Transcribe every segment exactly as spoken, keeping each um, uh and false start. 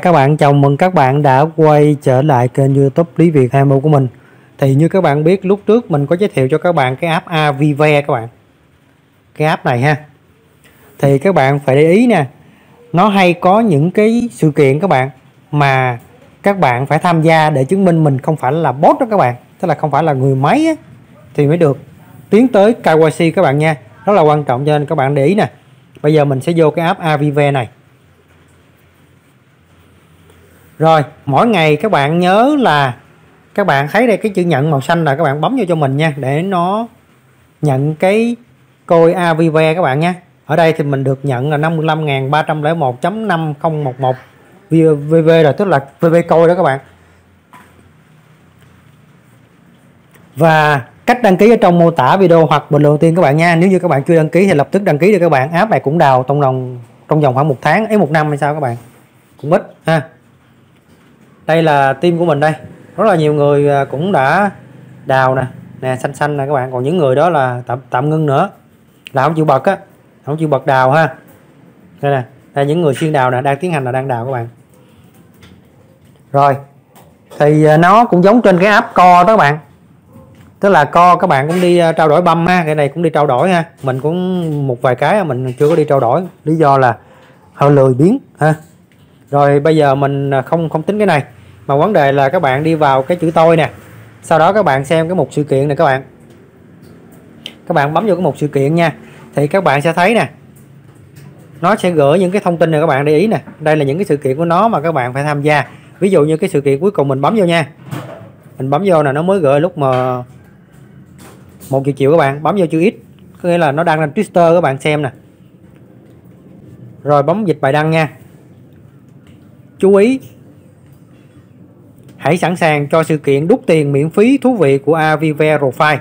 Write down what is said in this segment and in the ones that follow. Các bạn, chào mừng các bạn đã quay trở lại kênh YouTube Lý Việt em em ô của mình. Thì như các bạn biết, lúc trước mình có giới thiệu cho các bạn cái app a vê vê các bạn. Cái app này ha. Thì các bạn phải để ý nè. Nó hay có những cái sự kiện các bạn mà các bạn phải tham gia để chứng minh mình không phải là bot đó các bạn, tức là không phải là người máy ấy, thì mới được tiến tới ca i xê các bạn nha. Rất là quan trọng cho nên các bạn để ý nè. Bây giờ mình sẽ vô cái app a vê vê này. Rồi, mỗi ngày các bạn nhớ là các bạn thấy đây cái chữ nhận màu xanh là các bạn bấm vô cho mình nha, để nó nhận cái coi a vê vê các bạn nha. Ở đây thì mình được nhận là năm mươi lăm nghìn ba trăm lẻ một chấm năm không một một vê vê rồi, tức là vê vê coi đó các bạn. Và cách đăng ký ở trong mô tả video hoặc bình luận tiên các bạn nha. Nếu như các bạn chưa đăng ký thì lập tức đăng ký được các bạn. App này cũng đào trong vòng trong vòng khoảng một tháng ấy, một năm hay sao các bạn, cũng ít ha. Đây là team của mình đây, rất là nhiều người cũng đã đào nè, nè xanh xanh nè các bạn, còn những người đó là tạm tạm ngưng nữa, là không chịu bật á, không chịu bật đào ha. Đây nè, đây những người xuyên đào nè, đang tiến hành là đang đào các bạn. Rồi, thì nó cũng giống trên cái app Core đó các bạn, tức là Core các bạn cũng đi trao đổi băm ha, cái này cũng đi trao đổi ha, mình cũng một vài cái mình chưa có đi trao đổi, lý do là hơi lười biếng ha. Rồi bây giờ mình không không tính cái này, mà vấn đề là các bạn đi vào cái chữ tôi nè, sau đó các bạn xem cái mục sự kiện này các bạn, các bạn bấm vô cái mục sự kiện nha, thì các bạn sẽ thấy nè, nó sẽ gửi những cái thông tin này các bạn để ý nè, đây là những cái sự kiện của nó mà các bạn phải tham gia. Ví dụ như cái sự kiện cuối cùng mình bấm vô nha, mình bấm vô là nó mới gửi lúc mà một giờ chiều các bạn, bấm vô chữ X, có nghĩa là nó đang lên Twitter các bạn xem nè, rồi bấm dịch bài đăng nha. Chú ý, hãy sẵn sàng cho sự kiện đút tiền miễn phí thú vị của a vê vê Profile.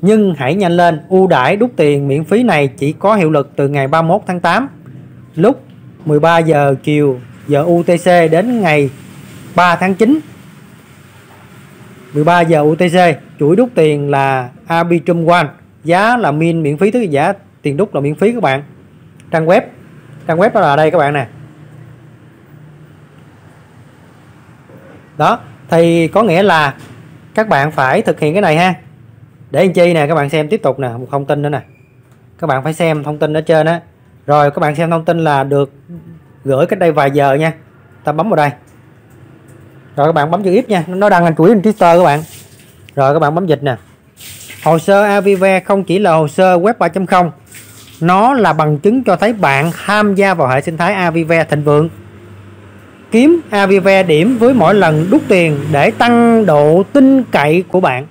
Nhưng hãy nhanh lên, ưu đãi đút tiền miễn phí này chỉ có hiệu lực từ ngày ba mươi mốt tháng tám lúc mười ba giờ chiều giờ u tê xê đến ngày ba tháng chín. mười ba giờ u tê xê, chuỗi đút tiền là Arbitrum One, giá là min miễn phí, tức là giá tiền đút là miễn phí các bạn. Trang web, trang web đó là đây các bạn nè. Đó, thì có nghĩa là các bạn phải thực hiện cái này ha. Để làm chi nè, các bạn xem tiếp tục nè, một thông tin nữa nè. Các bạn phải xem thông tin ở trên á. Rồi các bạn xem thông tin là được gửi cách đây vài giờ nha. Ta bấm vào đây. Rồi các bạn bấm chữ X nha, nó đang lên chuỗi trên Twitter các bạn. Rồi các bạn bấm dịch nè. Hồ sơ a vê vê không chỉ là hồ sơ web ba chấm không. Nó là bằng chứng cho thấy bạn tham gia vào hệ sinh thái a vê vê thịnh vượng. Kiếm a vê vê điểm với mỗi lần đút tiền để tăng độ tin cậy của bạn,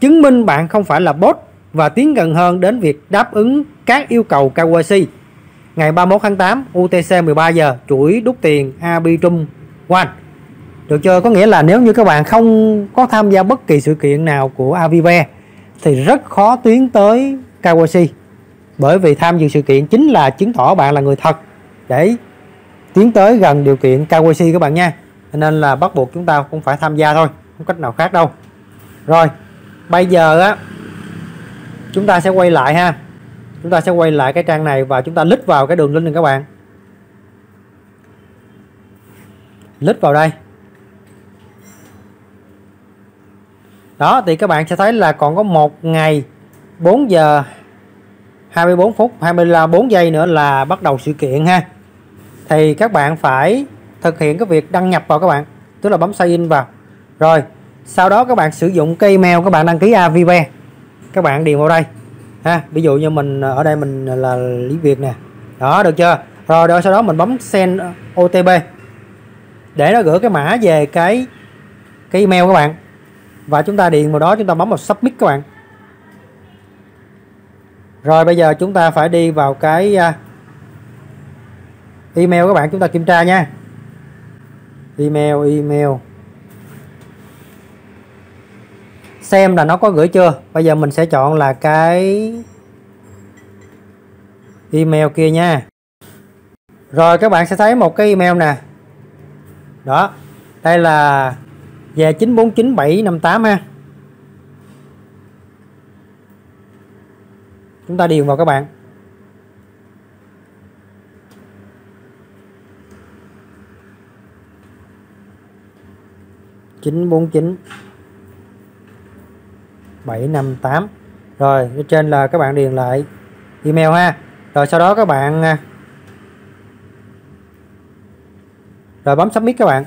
chứng minh bạn không phải là bot và tiến gần hơn đến việc đáp ứng các yêu cầu ca i xê. Ngày ba mươi mốt tháng tám u tê xê mười ba giờ, chuỗi đút tiền Arbitrum One. Được chưa? Có nghĩa là nếu như các bạn không có tham gia bất kỳ sự kiện nào của a vê vê thì rất khó tiến tới ca i xê, bởi vì tham dự sự kiện chính là chứng tỏ bạn là người thật để tiến tới gần điều kiện ca i xê các bạn nha. Nên là bắt buộc chúng ta cũng phải tham gia thôi, không cách nào khác đâu. Rồi, bây giờ á, chúng ta sẽ quay lại ha. Chúng ta sẽ quay lại cái trang này và chúng ta lít vào cái đường link này các bạn. Lít vào đây. Đó, thì các bạn sẽ thấy là còn có một ngày bốn giờ hai mươi bốn phút hai mươi bốn giây nữa là bắt đầu sự kiện ha. Thì các bạn phải thực hiện cái việc đăng nhập vào các bạn, tức là bấm sign in vào. Rồi sau đó các bạn sử dụng cái email các bạn đăng ký a vê vê, các bạn điền vào đây ha. Ví dụ như mình ở đây mình là Lý Việt nè. Đó, được chưa? Rồi đó, sau đó mình bấm send o tê pê để nó gửi cái mã về cái cái email các bạn, và chúng ta điền vào đó, chúng ta bấm vào submit các bạn. Rồi bây giờ chúng ta phải đi vào cái email các bạn, chúng ta kiểm tra nha. Email, email xem là nó có gửi chưa. Bây giờ mình sẽ chọn là cái email kia nha. Rồi các bạn sẽ thấy một cái email nè. Đó, đây là về chín bốn chín bảy năm tám ha. Chúng ta điền vào các bạn. chín bốn chín bảy năm tám. Rồi ở trên là các bạn điền lại email ha. Rồi sau đó các bạn rồi bấm submit các bạn.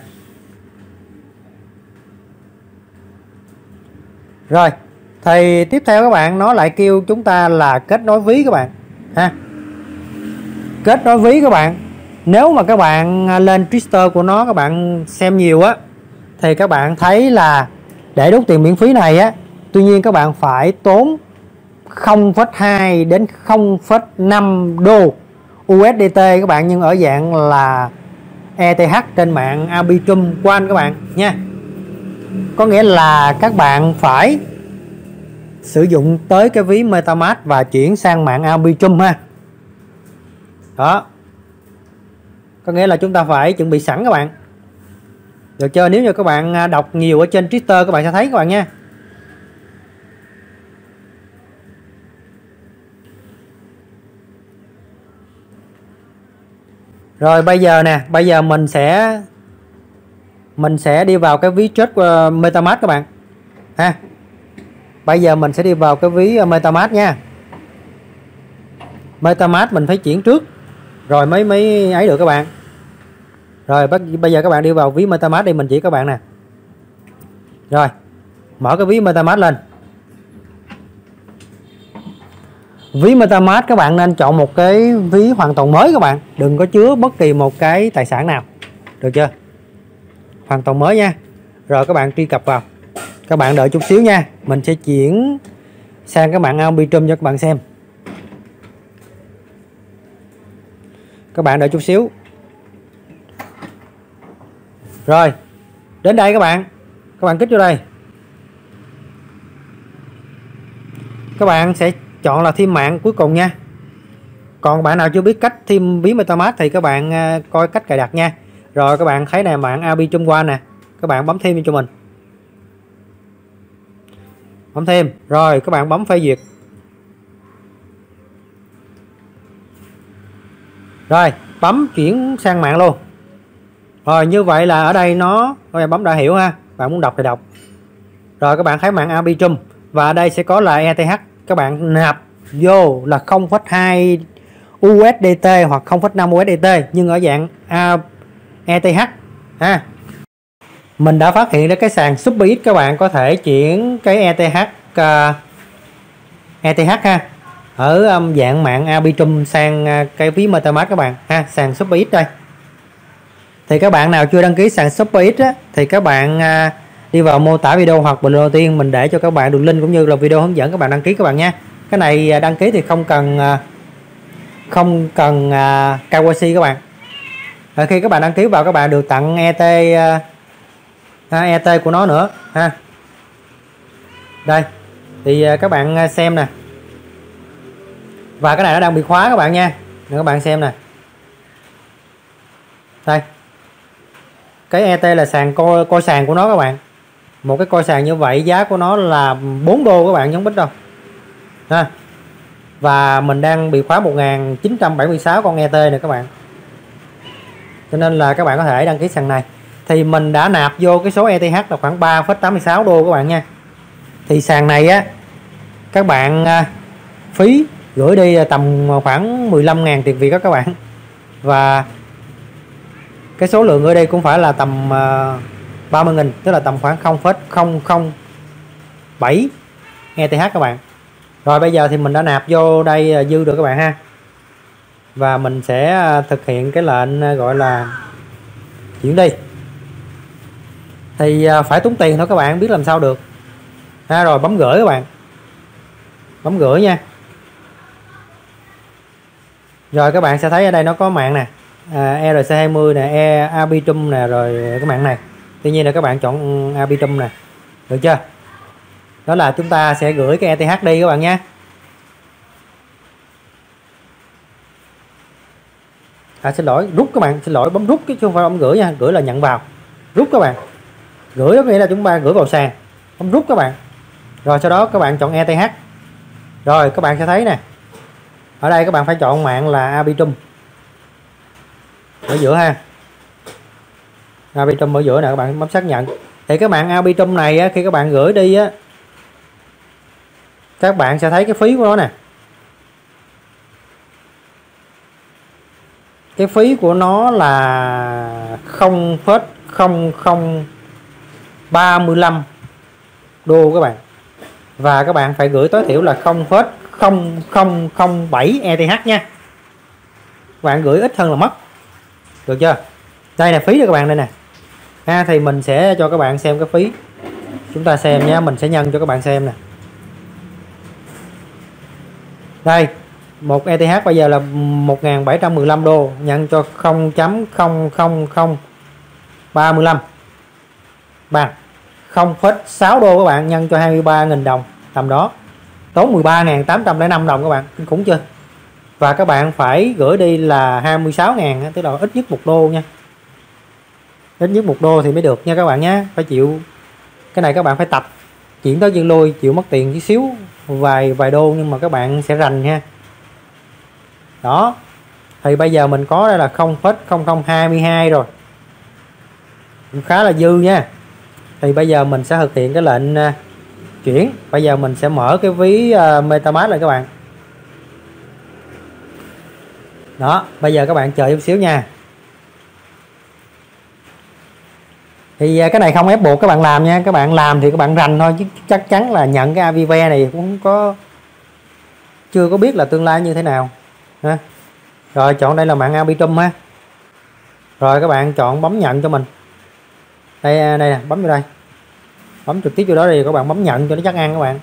Rồi thì tiếp theo các bạn nó lại kêu chúng ta là kết nối ví các bạn ha. Kết nối ví các bạn, nếu mà các bạn lên Twitter của nó, các bạn xem nhiều á thì các bạn thấy là để đốt tiền miễn phí này á, tuy nhiên các bạn phải tốn không phẩy hai đến không phẩy năm đô u ét đê tê các bạn, nhưng ở dạng là e tê hát trên mạng Arbitrum One các bạn nha. Có nghĩa là các bạn phải sử dụng tới cái ví MetaMask và chuyển sang mạng Arbitrum ha. Đó, có nghĩa là chúng ta phải chuẩn bị sẵn các bạn, được chưa? Nếu như các bạn đọc nhiều ở trên Twitter các bạn sẽ thấy các bạn nha. Rồi bây giờ nè, bây giờ mình sẽ mình sẽ đi vào cái ví trade MetaMask các bạn ha. Bây giờ mình sẽ đi vào cái ví MetaMask nha. MetaMask mình phải chuyển trước rồi mới mới ấy được các bạn. Rồi bây giờ các bạn đi vào ví MetaMask đi, mình chỉ các bạn nè. Rồi mở cái ví MetaMask lên. Ví MetaMask các bạn nên chọn một cái ví hoàn toàn mới các bạn, đừng có chứa bất kỳ một cái tài sản nào, được chưa? Hoàn toàn mới nha. Rồi các bạn truy cập vào. Các bạn đợi chút xíu nha, mình sẽ chuyển sang cái mạng Arbitrum cho các bạn xem. Các bạn đợi chút xíu. Rồi đến đây các bạn, các bạn kích vô đây. Các bạn sẽ chọn là thêm mạng cuối cùng nha. Còn bạn nào chưa biết cách thêm ví MetaMask thì các bạn coi cách cài đặt nha. Rồi các bạn thấy này, mạng Arbitrum One nè, các bạn bấm thêm cho mình. Bấm thêm, rồi các bạn bấm phê duyệt. Rồi bấm chuyển sang mạng luôn. Rồi như vậy là ở đây nó, rồi bấm đã hiểu ha, bạn muốn đọc thì đọc. Rồi các bạn thấy mạng Arbitrum và ở đây sẽ có là e tê hát, các bạn nạp vô là không phẩy hai u ét đê tê hoặc không phẩy năm u ét đê tê, nhưng ở dạng e tê hát ha. Mình đã phát hiện ra cái sàn SuperX các bạn có thể chuyển cái e tê hát uh, e tê hát ha, ở um, dạng mạng Arbitrum sang uh, cái ví MetaMask các bạn ha, sàn SuperX đây. Thì các bạn nào chưa đăng ký sàn SuperX á, thì các bạn uh, đi vào mô tả video hoặc bình luận đầu tiên, mình để cho các bạn đường link cũng như là video hướng dẫn các bạn đăng ký các bạn nha. Cái này đăng ký thì không cần uh, không cần uh, ca oai xi các bạn. Rồi khi các bạn đăng ký vào các bạn được tặng e tê uh, e tê của nó nữa ha. Đây thì các bạn xem nè, và cái này nó đang bị khóa các bạn nha. Để các bạn xem nè, đây cái e tê là sàn coi coi sàn của nó các bạn. Một cái coi sàn như vậy giá của nó là bốn đô các bạn, nhấn bích đâu ha. Và mình đang bị khóa một nghìn chín trăm bảy mươi sáu con e tê này các bạn, cho nên là các bạn có thể đăng ký sàn này. Thì mình đã nạp vô cái số e tê hát là khoảng ba phẩy tám mươi sáu đô các bạn nha. Thì sàn này á, các bạn à, phí gửi đi tầm khoảng mười lăm nghìn tiền Việt đó các bạn. Và cái số lượng gửi đi cũng phải là tầm à, ba mươi nghìn, tức là tầm khoảng không phẩy không không bảy e tê hát các bạn. Rồi bây giờ thì mình đã nạp vô đây à, dư được các bạn ha. Và mình sẽ thực hiện cái lệnh gọi là chuyển đi. Thì phải tốn tiền thôi các bạn, biết làm sao được ha. Rồi bấm gửi các bạn, bấm gửi nha. Rồi các bạn sẽ thấy ở đây nó có mạng nè, à, E R C hai mươi nè, e Arbitrum nè, rồi cái mạng này. Tuy nhiên là các bạn chọn Arbitrum nè, được chưa? Đó là chúng ta sẽ gửi cái e tê hát đi các bạn nhé. À, xin lỗi, rút các bạn, xin lỗi, bấm rút chứ không phải bấm gửi nha. Gửi là nhận vào, rút các bạn. Gửi đó nghĩa là chúng ta gửi vào sàn, bấm rút các bạn. Rồi sau đó các bạn chọn e tê hát. Rồi các bạn sẽ thấy nè, ở đây các bạn phải chọn mạng là Arbitrum ở giữa ha. Arbitrum ở giữa nè, các bạn bấm xác nhận. Thì các bạn Arbitrum này á, khi các bạn gửi đi á, các bạn sẽ thấy cái phí của nó nè. Cái phí của nó là không phẩy không không ba lăm đô các bạn. Và các bạn phải gửi tối thiểu là không phẩy không không không bảy e tê hát nha. Các bạn gửi ít hơn là mất. Được chưa? Đây là phí cho các bạn đây nè. À, thì mình sẽ cho các bạn xem cái phí. Chúng ta xem nha, mình sẽ nhân cho các bạn xem nè. Đây, một e tê hát bây giờ là một nghìn bảy trăm mười lăm đô, nhân cho không phẩy không không không ba lăm. Bằng không phẩy sáu đô các bạn, nhân cho hai mươi ba nghìn đồng tầm đó. Tốn mười ba nghìn tám trăm lẻ năm đồng các bạn, kinh khủng chưa? Và các bạn phải gửi đi là hai mươi sáu nghìn, tức là ít nhất một đô nha. Ít nhất một đô thì mới được nha các bạn nhé. Phải chịu cái này, các bạn phải tập chuyển tới chuyển lui, chịu mất tiền tí xíu, vài vài đô, nhưng mà các bạn sẽ rành nha. Đó, thì bây giờ mình có đây là không phẩy không không hai hai rồi, cũng khá là dư nha. Thì bây giờ mình sẽ thực hiện cái lệnh uh, chuyển. Bây giờ mình sẽ mở cái ví uh, MetaMask lại các bạn. Đó, bây giờ các bạn chờ chút xíu nha. Thì cái này không ép buộc các bạn làm nha. Các bạn làm thì các bạn rành thôi, chứ chắc chắn là nhận cái a vê vê này cũng có chưa có biết là tương lai như thế nào ha. Rồi chọn đây là mạng Arbitrum ha. Rồi các bạn chọn bấm nhận cho mình. Đây đây nè, bấm vô đây. Bấm trực tiếp vô đó thì các bạn bấm nhận cho nó chắc ăn các bạn.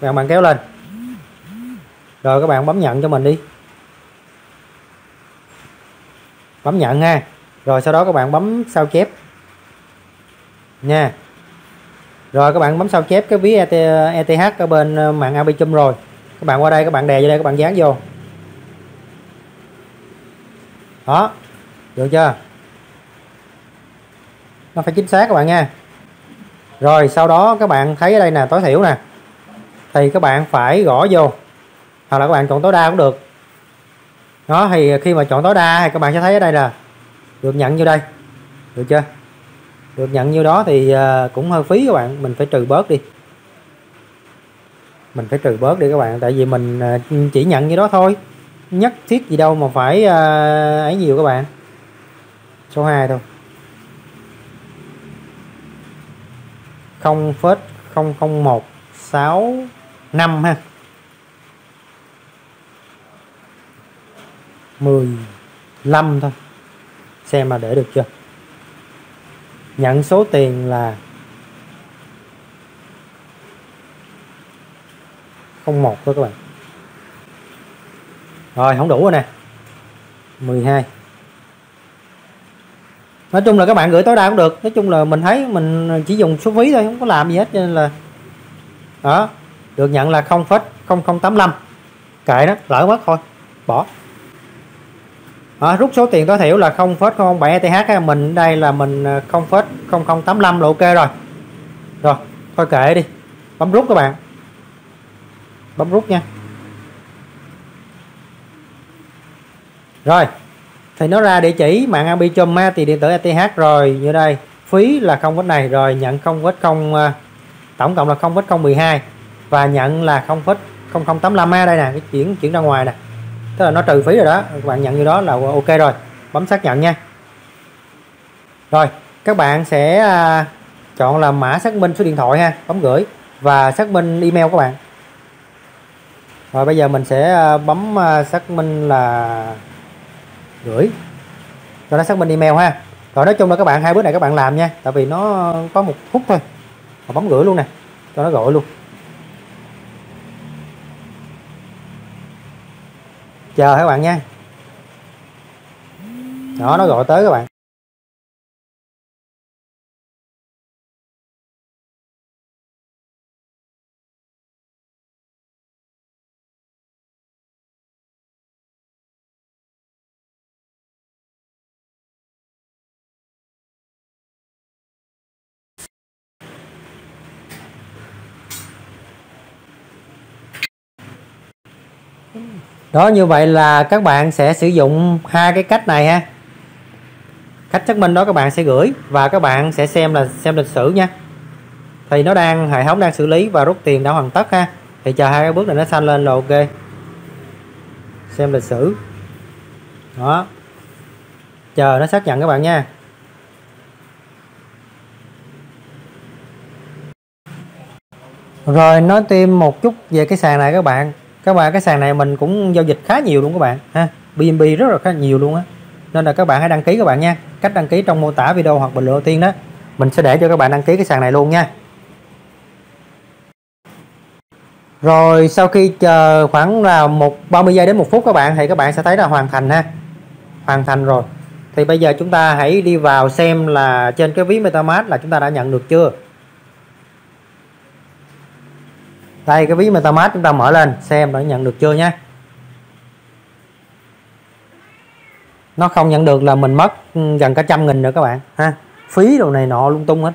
Các bạn kéo lên. Rồi các bạn bấm nhận cho mình đi. Bấm nhận ha. Rồi sau đó các bạn bấm sao chép nha. Rồi các bạn bấm sao chép cái ví e tê hát ở bên mạng Arbitrum rồi. Các bạn qua đây, các bạn đè vô đây, các bạn dán vô. Đó, được chưa? Nó phải chính xác các bạn nha. Rồi sau đó các bạn thấy ở đây nè, tối thiểu nè, thì các bạn phải gõ vô, hoặc là các bạn chọn tối đa cũng được. Đó, thì khi mà chọn tối đa thì các bạn sẽ thấy ở đây là được nhận vô đây. Được chưa? Được nhận nhiêu đó thì cũng hơi phí các bạn. Mình phải trừ bớt đi. Mình phải trừ bớt đi các bạn. Tại vì mình chỉ nhận nhiêu đó thôi, nhất thiết gì đâu mà phải ấy nhiều các bạn. Số hai thôi, không phẩy không không một sáu năm ha, mười lăm thôi. Xem mà để được chưa. Nhận số tiền là không một thôi các bạn. Rồi không đủ rồi nè, mười hai. Nói chung là các bạn gửi tối đa cũng được. Nói chung là mình thấy mình chỉ dùng số phí thôi, không có làm gì hết, cho nên là đó, được nhận là không phẩy không không tám lăm. Kệ đó, lỡ mất thôi, bỏ. À, rút số tiền tối thiểu là không phẩy không không bảy e tê hát. Mình đây là mình không phẩy không không tám lăm là ok rồi. Rồi, thôi kệ đi. Bấm rút các bạn. Bấm rút nha. Rồi, thì nó ra địa chỉ mạng Arbitrum thì điện tử e tê hát rồi. Như đây, phí là không vết này. Rồi nhận không phẩy không, tổng cộng là không phẩy không mười hai. Và nhận là không phẩy không không tám lăm. Đây nè, cái chuyển, chuyển ra ngoài nè, tức là nó trừ phí rồi đó. Các bạn nhận như đó là ok rồi, bấm xác nhận nha. Rồi các bạn sẽ chọn là mã xác minh số điện thoại ha, bấm gửi và xác minh email các bạn. Rồi bây giờ mình sẽ bấm xác minh là gửi, rồi nó xác minh email ha. Rồi nói chung là các bạn hai bước này các bạn làm nha, tại vì nó có một phút thôi. Rồi bấm gửi luôn nè, cho nó gọi luôn. Chờ các bạn nha. Đó, nó gọi tới các bạn. Đó, như vậy là các bạn sẽ sử dụng hai cái cách này ha. Cách xác minh đó các bạn sẽ gửi và các bạn sẽ xem là xem lịch sử nha. Thì nó đang, hệ thống đang xử lý và rút tiền đã hoàn tất ha. Thì chờ hai cái bước này nó xanh lên là ok. Xem lịch sử. Đó. Chờ nó xác nhận các bạn nha. Rồi nói thêm một chút về cái sàn này các bạn. Các bạn cái sàn này mình cũng giao dịch khá nhiều luôn các bạn ha. bê en bê rất là khá nhiều luôn á. Nên là các bạn hãy đăng ký các bạn nha. Cách đăng ký trong mô tả video hoặc bình luận đầu tiên đó. Mình sẽ để cho các bạn đăng ký cái sàn này luôn nha. Rồi sau khi chờ khoảng là một ba mươi giây đến một phút các bạn, thì các bạn sẽ thấy là hoàn thành ha. Hoàn thành rồi. Thì bây giờ chúng ta hãy đi vào xem là trên cái ví MetaMask là chúng ta đã nhận được chưa. Đây cái ví MetaMask chúng ta mở lên xem đã nhận được chưa nha. Nó không nhận được là mình mất gần cả trăm nghìn nữa các bạn ha. Phí đồ này nọ lung tung hết.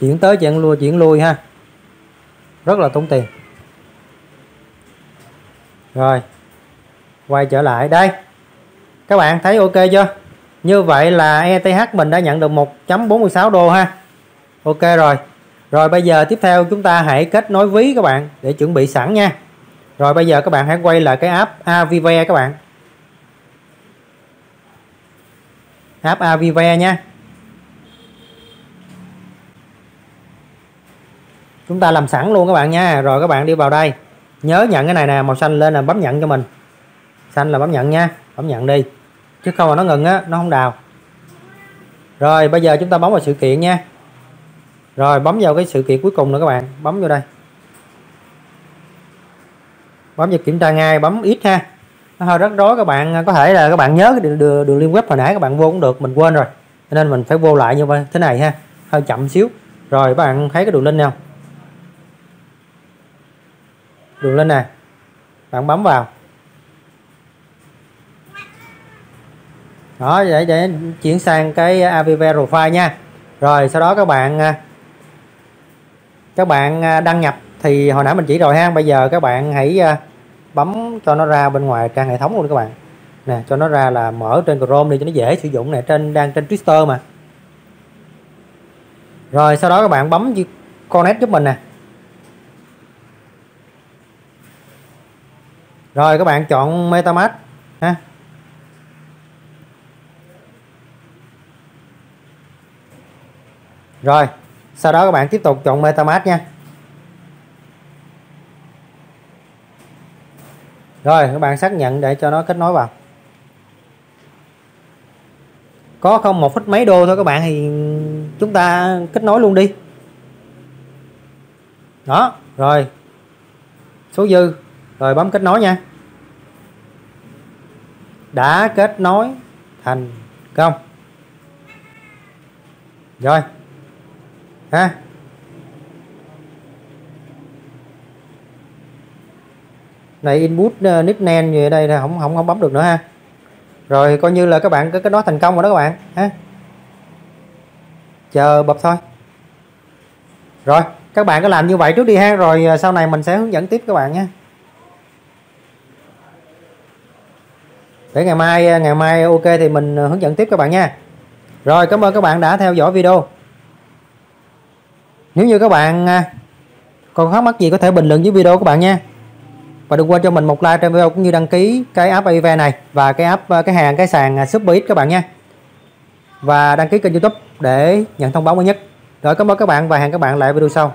Chuyển tới chuyển lui chuyển lui ha. Rất là tốn tiền. Rồi. Quay trở lại đây. Các bạn thấy ok chưa? Như vậy là e tê hát mình đã nhận được một chấm bốn sáu đô ha. Ok rồi. Rồi bây giờ tiếp theo chúng ta hãy kết nối ví các bạn để chuẩn bị sẵn nha. Rồi bây giờ các bạn hãy quay lại cái app a vê vê các bạn. App a vê vê nha. Chúng ta làm sẵn luôn các bạn nha. Rồi các bạn đi vào đây. Nhớ nhận cái này nè, màu xanh lên là bấm nhận cho mình. Xanh là bấm nhận nha. Bấm nhận đi. Chứ không là nó ngừng á, nó không đào. Rồi bây giờ chúng ta bấm vào sự kiện nha. Rồi bấm vào cái sự kiện cuối cùng nữa các bạn. Bấm vô đây. Bấm vào kiểm tra ngay, bấm ít ha. Nó hơi rắc rối các bạn. Có thể là các bạn nhớ cái đường, đường link web hồi nãy các bạn vô cũng được. Mình quên rồi. Cho nên mình phải vô lại như thế này ha. Hơi chậm xíu. Rồi các bạn thấy cái đường link không? Đường link nè. Bạn bấm vào. Đó để, để chuyển sang cái a vê vê profile nha. Rồi sau đó các bạn các bạn đăng nhập thì hồi nãy mình chỉ rồi ha. Bây giờ các bạn hãy bấm cho nó ra bên ngoài trang hệ thống luôn các bạn. Nè cho nó ra là mở trên Chrome đi cho nó dễ sử dụng nè, trên đang trên Twitter mà. Rồi sau đó các bạn bấm connect giúp mình nè. Rồi các bạn chọn MetaMask ha. Rồi, sau đó các bạn tiếp tục chọn MetaMask nha. Rồi, các bạn xác nhận để cho nó kết nối vào. Có không một phút mấy đô thôi các bạn thì chúng ta kết nối luôn đi. Đó, rồi. Số dư. Rồi bấm kết nối nha. Đã kết nối thành công. Rồi. Ha. Này input uh, nickname như đây là không không không bấm được nữa ha. Rồi coi như là các bạn cứ cái đó thành công rồi đó các bạn ha. Chờ bập thôi. Rồi, các bạn cứ làm như vậy trước đi ha, rồi sau này mình sẽ hướng dẫn tiếp các bạn nhé. Để ngày mai ngày mai ok thì mình hướng dẫn tiếp các bạn nha. Rồi cảm ơn các bạn đã theo dõi video. Nếu như các bạn còn thắc mắc gì có thể bình luận dưới video các bạn nha. Và đừng quên cho mình một like trên video cũng như đăng ký cái app a vê vê này và cái app cái hàng cái sàn SuperX các bạn nha. Và đăng ký kênh YouTube để nhận thông báo mới nhất. Rồi cảm ơn các bạn và hẹn các bạn lại video sau.